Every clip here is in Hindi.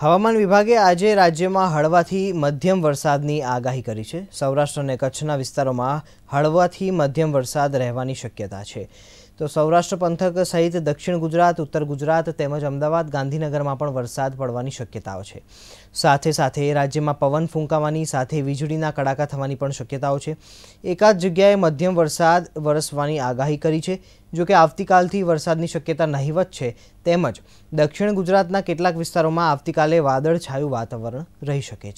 હવામાન વિભાગે આજે રાજ્યમાં હળવાથી મધ્યમ વરસાદની આગાહી કરી છે। સૌરાષ્ટ્ર અને કચ્છના વિસ્તારોમાં હળવાથી મધ્યમ વરસાદ રહેવાની શક્યતા છે। તો સૌરાષ્ટ્ર પંથક સહિત દક્ષિણ ગુજરાત, ઉત્તર ગુજરાત તેમજ અમદાવાદ, ગાંધીનગરમાં પણ વરસાદ પડવાની શક્યતાઓ છે। સાથે સાથે રાજ્યમાં પવન ફૂંકાવાની સાથે વીજળીના કડાકા થવાની પણ શક્યતાઓ છે। એકાદ જગ્યાએ મધ્યમ વરસાદ વરસવાની આગાહી કરી છે। जो कि आवतीकालथी वरसादनी शक्यता नहीवत है। तेमज दक्षिण गुजरातना केटलाक विस्तारोमां आवतीकाले वादळछायुं वातावरण रही सके।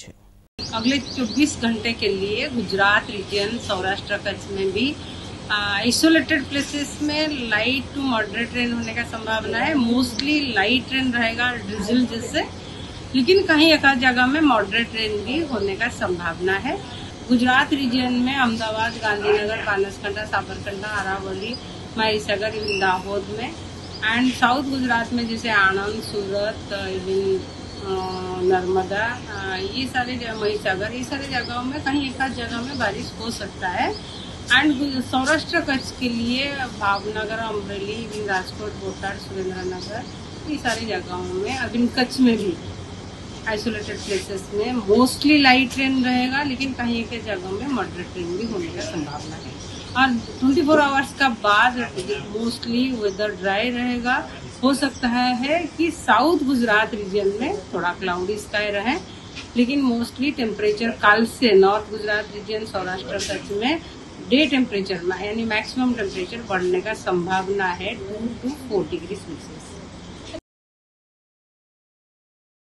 अगले 24 घंटे के लिए गुजरात रीजन, सौराष्ट्र, कच्छ में भी आइसोलेटेड प्लेसेस में लाइट टू मॉडरेट रेन होने का संभावना है। मोस्टली लाइट रेन रहेगा, ड्रिजल जैसे, लेकिन कहीं एक जगह में मॉडरेट रेन भी होने का संभावना है। गुजरात रीजन में अहमदाबाद, गांधीनगर, बनासकांठा, साबरकांठा, अरावली, महीसागर, इवन दाहोद में एंड साउथ गुजरात में जैसे आणंद, सूरत, इवन नर्मदा, ये सारे महीसागर, ये सारे जगहों में कहीं एक आध जगह में बारिश हो सकता है। एंड सौराष्ट्र कच्छ के लिए भावनगर, अमरेली, इवन राजकोट, बोटाद, सुरेंद्रनगर, ये सारी जगहों में, इवन कच्छ में भी आइसोलेटेड प्लेसेस में मोस्टली लाइट रेन रहेगा, लेकिन कहीं एक जगहों में मॉडरेट रेन भी होने का संभावना है। और 24 आवर्स का बाद मोस्टली वेदर ड्राई रहेगा। हो सकता है कि साउथ गुजरात रीजन में थोड़ा क्लाउडी स्काई रहे, लेकिन मोस्टली टेम्परेचर कल से नॉर्थ गुजरात रीजन, सौराष्ट्र कच्छ में डे टेम्परेचर में यानी मैक्सिमम टेम्परेचर बढ़ने का संभावना है 2 to 4 डिग्री सेल्सियस।